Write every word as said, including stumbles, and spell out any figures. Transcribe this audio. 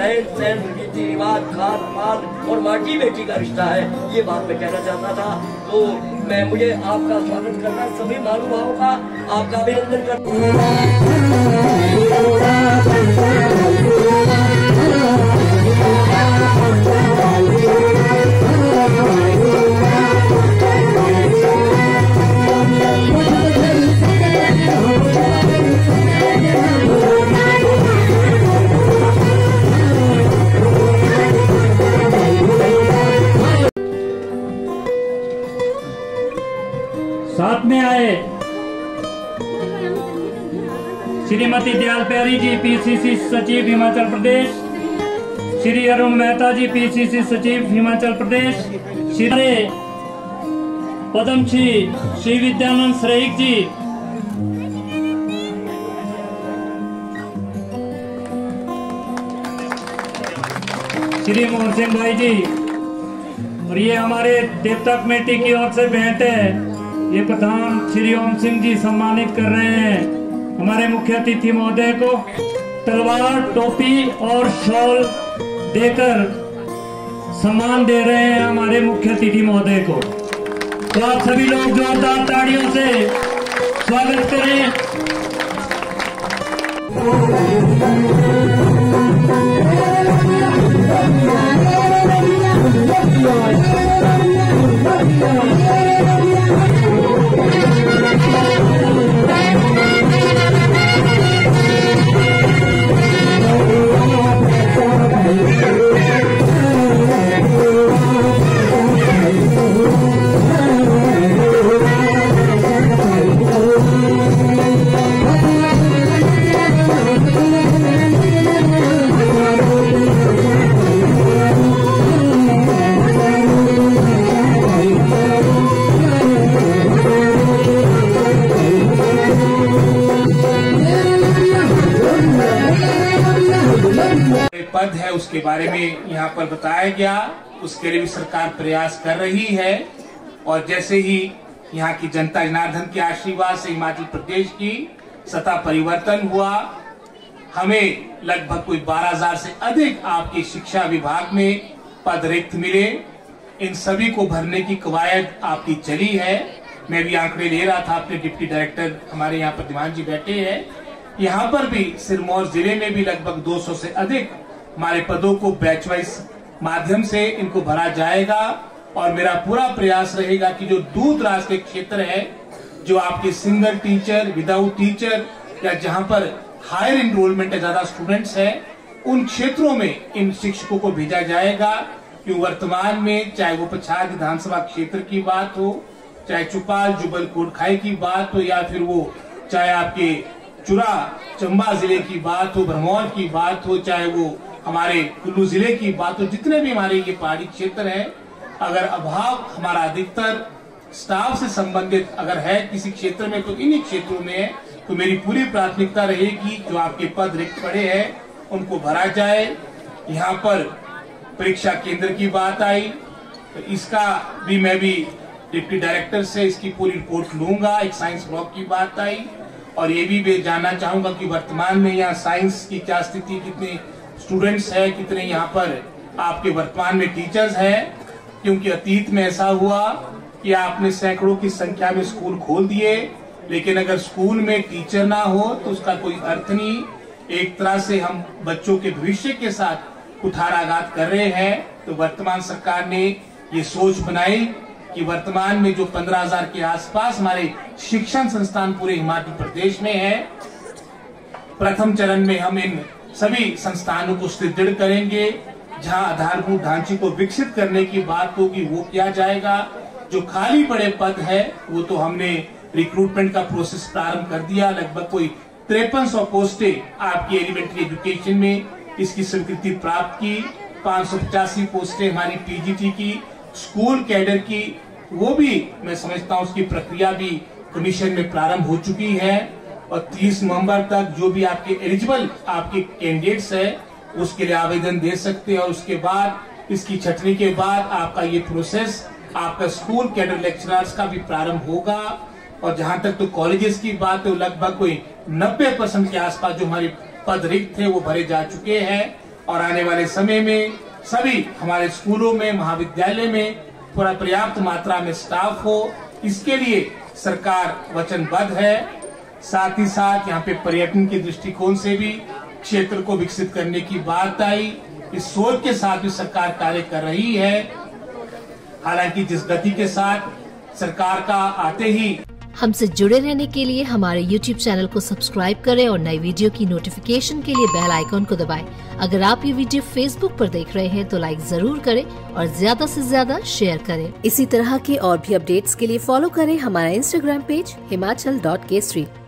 रहन सहन, रीति रिवाज, खान पान और माटी बेटी का रिश्ता है, ये बात मैं कहना चाहता था। तो मैं मुझे आपका स्वागत करना, सभी महानुभावों का आपका अभिनंदन करता हूँ। साथ में आए श्रीमती दयाल प्यारी जी पीसीसी सचिव हिमाचल प्रदेश, श्री अरुण मेहता जी पीसीसी सचिव हिमाचल प्रदेश, श्री पद्मश्री श्री विद्यानंद श्रेष्ठ जी, श्री मोहन सिंह भाई जी, और ये हमारे देवता कमेटी की ओर से भेंट है, ये प्रधान श्री ओम सिंह जी सम्मानित कर रहे हैं हमारे मुख्य अतिथि महोदय को तलवार, टोपी और शॉल देकर सम्मान दे रहे हैं हमारे मुख्य अतिथि महोदय को। तो आप सभी लोग जोरदार ताड़ियों से स्वागत करें। पद है उसके बारे में यहाँ पर बताया गया, उसके लिए भी सरकार प्रयास कर रही है, और जैसे ही यहाँ की जनता जनार्दन के आशीर्वाद से हिमाचल प्रदेश की सत्ता परिवर्तन हुआ, हमें लगभग कोई बारह हज़ार से अधिक आपके शिक्षा विभाग में पद रिक्त मिले। इन सभी को भरने की कवायद आपकी चली है। मैं भी आंकड़े ले रहा था, अपने डिप्टी डायरेक्टर हमारे यहाँ पर दीवान जी बैठे हैं, यहाँ पर भी सिरमौर जिले में भी लगभग दो सौ से अधिक हमारे पदों को बैच वाइज माध्यम से इनको भरा जाएगा, और मेरा पूरा प्रयास रहेगा कि जो दूर दराज के क्षेत्र है, जो आपके सिंगल टीचर, विदाउट टीचर या जहाँ पर हायर इनरोलमेंट है, ज्यादा स्टूडेंट्स है, उन क्षेत्रों में इन शिक्षकों को भेजा जाएगा। कि वर्तमान में चाहे वो पछाद विधानसभा क्षेत्र की बात हो, चाहे चुपाल, जुबल, कोटखाई की बात हो, या फिर वो चाहे आपके चुरा, चंबा जिले की बात हो, भरमौर की बात हो, चाहे वो हमारे कुल्लू जिले की बात हो, जितने भी हमारे ये पहाड़ी क्षेत्र है, अगर अभाव हमारा अधिकतर स्टाफ से संबंधित अगर है किसी क्षेत्र में तो इन्हीं क्षेत्रों में है। तो मेरी पूरी प्राथमिकता रहेगी जो आपके पद रिक्त पड़े हैं उनको भरा जाए। यहाँ पर परीक्षा केंद्र की बात आई तो इसका भी मैं भी डिप्टी डायरेक्टर से इसकी पूरी रिपोर्ट लूंगा। एक साइंस ब्लॉक की बात आई और ये भी मैं जानना चाहूंगा कि वर्तमान में यहाँ साइंस की क्या स्थिति, कितने स्टूडेंट्स है, कितने यहाँ पर आपके वर्तमान में टीचर्स हैं, क्योंकि अतीत में ऐसा हुआ कि आपने सैकड़ों की संख्या में स्कूल खोल दिए, लेकिन अगर स्कूल में टीचर ना हो तो उसका कोई अर्थ नहीं। एक तरह से हम बच्चों के भविष्य के साथ कुठाराघात कर रहे हैं। तो वर्तमान सरकार ने ये सोच बनाई कि वर्तमान में जो पंद्रह हज़ार के आसपास हमारे शिक्षण संस्थान पूरे हिमाचल प्रदेश में है, प्रथम चरण में हम इन सभी संस्थानों को सुदृढ़ करेंगे। जहां आधारभूत ढांचे को विकसित करने की बात होगी वो किया जाएगा। जो खाली पड़े पद है वो तो हमने रिक्रूटमेंट का प्रोसेस प्रारंभ कर दिया। लगभग कोई तिरपन सौ पोस्टें आपकी एलिमेंट्री एजुकेशन में इसकी स्वीकृति प्राप्त की, पांच सौ पचासी पोस्टें हमारी पीजीटी की स्कूल कैडर की, वो भी मैं समझता हूँ उसकी प्रक्रिया भी कमीशन में प्रारंभ हो चुकी है। और तीस नवंबर तक जो भी आपके एलिजिबल आपके कैंडिडेट्स है उसके लिए आवेदन दे सकते हैं, और उसके बाद इसकी छटनी के बाद आपका ये प्रोसेस आपका स्कूल कैडर लेक्चरर्स का भी प्रारंभ होगा। और जहां तक तो कॉलेजेस की बात है, लगभग कोई नब्बे परसेंट के आसपास जो हमारे पद रिक्त थे वो भरे जा चुके हैं, और आने वाले समय में सभी हमारे स्कूलों में, महाविद्यालय में पूरा पर्याप्त मात्रा में स्टाफ हो, इसके लिए सरकार वचनबद्ध है। साथ ही साथ यहाँ पे पर्यटन के दृष्टिकोण से भी क्षेत्र को विकसित करने की बात आई, इस सोच के साथ भी सरकार कार्य कर रही है। हालांकि जिस गति के साथ सरकार का आते ही हमसे जुड़े रहने के लिए हमारे YouTube चैनल को सब्सक्राइब करें और नई वीडियो की नोटिफिकेशन के लिए बेल आइकॉन को दबाएं। अगर आप ये वीडियो Facebook पर देख रहे हैं तो लाइक जरूर करें और ज्यादा से ज्यादा शेयर करें। इसी तरह के और भी अपडेट्स के लिए फॉलो करें हमारा Instagram page Himachal dot K street.